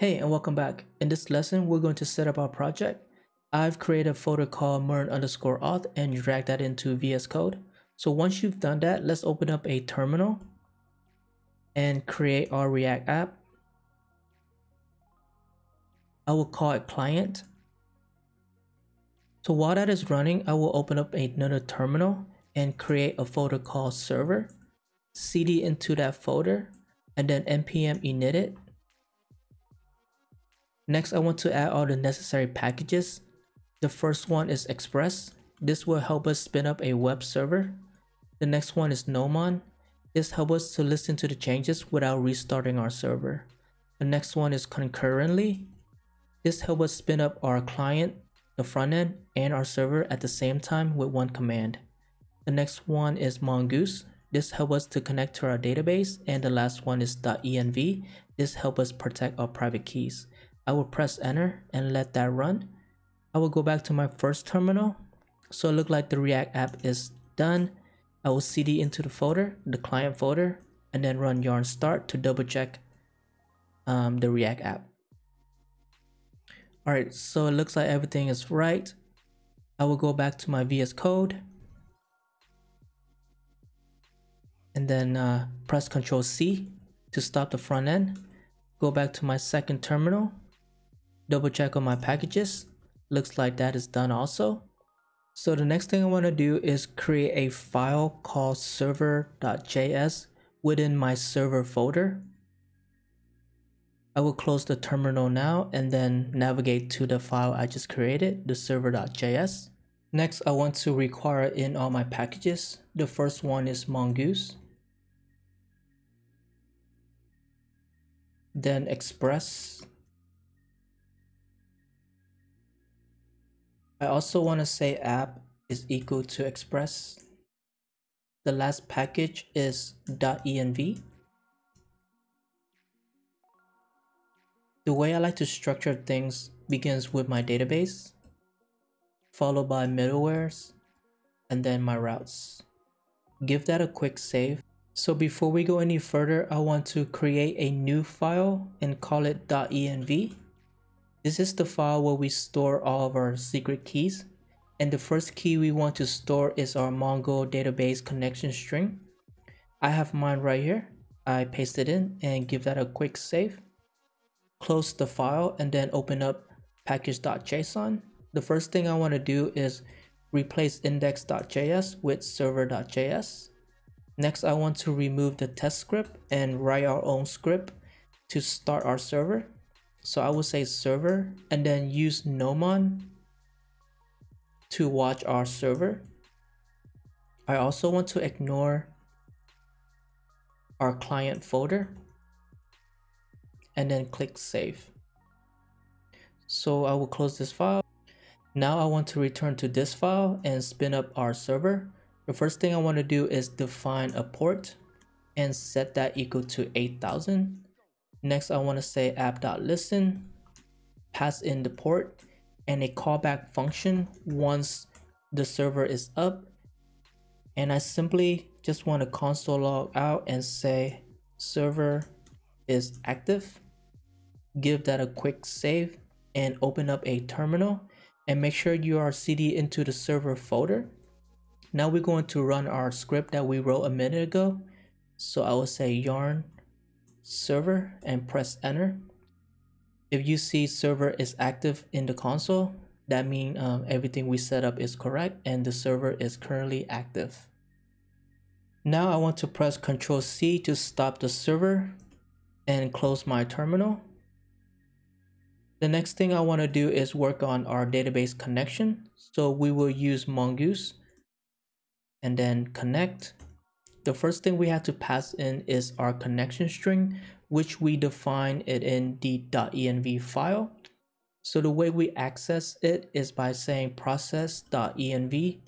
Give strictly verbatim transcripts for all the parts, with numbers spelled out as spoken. Hey, and welcome back. In this lesson, we're going to set up our project. I've created a folder called mern_auth and drag that into V S Code. So once you've done that, let's open up a terminal and create our React app. I will call it client. So while that is running, I will open up another terminal and create a folder called server, cd into that folder, and then npm init it. Next, I want to add all the necessary packages. The first one is Express. This will help us spin up a web server. The next one is nodemon. This helps us to listen to the changes without restarting our server. The next one is Concurrently. This helps us spin up our client, the front end, and our server at the same time with one command. The next one is Mongoose. This helps us to connect to our database. And the last one is .env. This helps us protect our private keys. I will press enter and let that run. I will go back to my first terminal. So it looks like the React app is done. I will cd into the folder, the client folder, and then run yarn start to double check um, the React app. Alright, so it looks like everything is right. I will go back to my V S Code and then uh, press Ctrl C to stop the front end. Go back to my second terminal. Double check on my packages. Looks like that is done also. So the next thing I want to do is create a file called server.js within my server folder. I will close the terminal now and then navigate to the file I just created, the server.js. Next, I want to require in all my packages. The first one is Mongoose, then Express. I also want to say app is equal to Express. The last package is .env. The way I like to structure things begins with my database, followed by middlewares, and then my routes. Give that a quick save. So before we go any further, I want to create a new file and call it .env. This is the file where we store all of our secret keys, and the first key we want to store is our Mongo database connection string. I have mine right here. I paste it in and give that a quick save. Close the file and then open up package.json. The first thing I want to do is replace index.js with server.js. Next, I want to remove the test script and write our own script to start our server. So I will say server and then use nodemon to watch our server. I also want to ignore our client folder and then click save. So I will close this file. Now I want to return to this file and spin up our server. The first thing I want to do is define a port and set that equal to eight thousand. Next, I want to say app.listen, pass in the port, and a callback function once the server is up. And I simply just want to console log out and say server is active. Give that a quick save and open up a terminal and make sure you are cd into the server folder. Now we're going to run our script that we wrote a minute ago. So I will say yarn server and press enter. If you see server is active in the console, that means um, everything we set up is correct and the server is currently active. Now I want to press Ctrl C to stop the server and close my terminal. The next thing I want to do is work on our database connection. So we will use Mongoose and then connect. The first thing we have to pass in is our connection string, which we define it in the .env file. So the way we access it is by saying process.env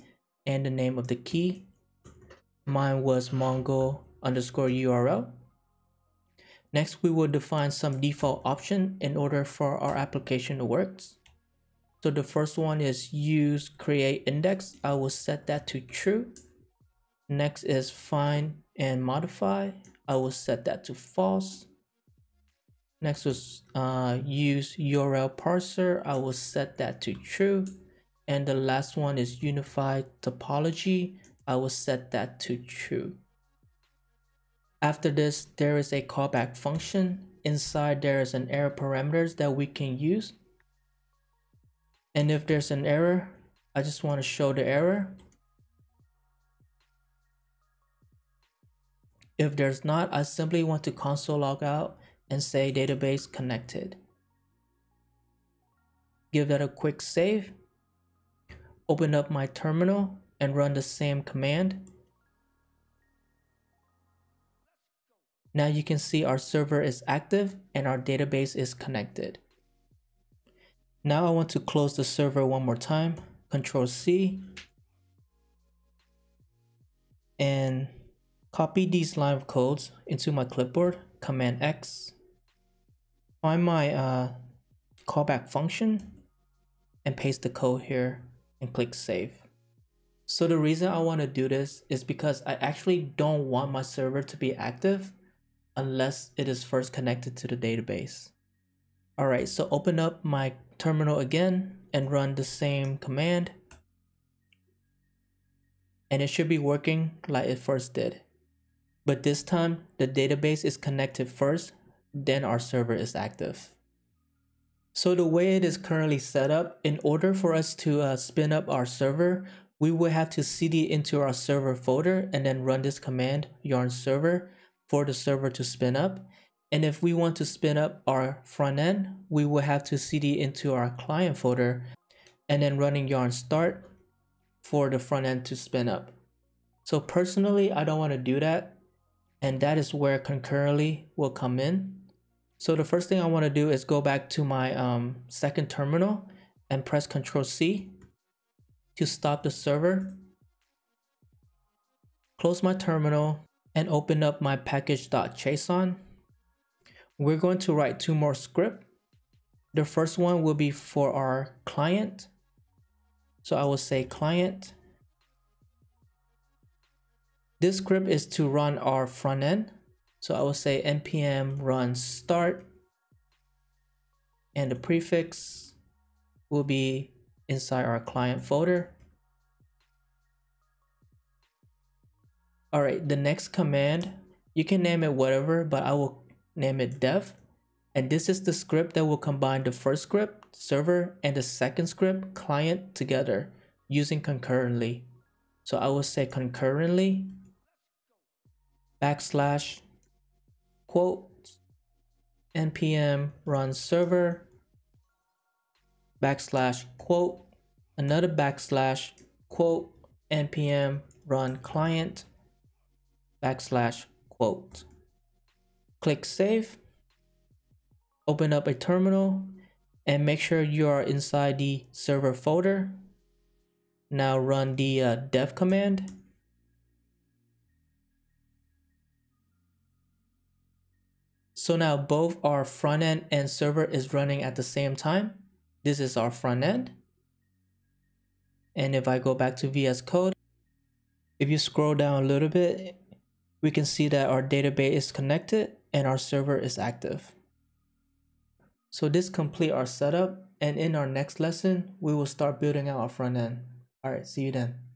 and the name of the key. Mine was mongo underscore U R L. Next, we will define some default option in order for our application to work. So the first one is use create index. I will set that to true. Next is find and modify. I will set that to false. Next was uh, use U R L parser. I will set that to true. And the last one is unified topology. I will set that to true. After this, there is a callback function. Inside there is an error parameters that we can use. And if there's an error, I just want to show the error. If there's not, I simply want to console log out and say database connected. Give that a quick save. Open up my terminal and run the same command. Now you can see our server is active and our database is connected. Now I want to close the server one more time. Control C. And copy these line of codes into my clipboard. Command X. Find my uh, callback function and paste the code here and click save. So the reason I want to do this is because I actually don't want my server to be active unless it is first connected to the database. Alright, so open up my terminal again and run the same command. And it should be working like it first did. But this time, the database is connected first, then our server is active. So the way it is currently set up, in order for us to uh, spin up our server, we will have to cd into our server folder and then run this command yarn server for the server to spin up. And if we want to spin up our front end, we will have to cd into our client folder and then running yarn start for the front end to spin up. So personally, I don't want to do that. And that is where Concurrently will come in. So the first thing I want to do is go back to my um, second terminal and press Control C to stop the server. Close my terminal and open up my package.json. We're going to write two more scripts. The first one will be for our client. So I will say client. This script is to run our front end. So I will say npm run start. And the prefix will be inside our client folder. All right, the next command, you can name it whatever, but I will name it dev. And this is the script that will combine the first script, server, and the second script, client, together using concurrently. So I will say concurrently backslash quote npm run server backslash quote another backslash quote npm run client backslash quote. Click save. Open up a terminal and make sure you are inside the server folder. Now run the uh, dev command. So now both our front end and server is running at the same time. This is our front end. And if I go back to V S Code, if you scroll down a little bit, we can see that our database is connected and our server is active. So this completes our setup, and in our next lesson, we will start building out our front end. All right, see you then.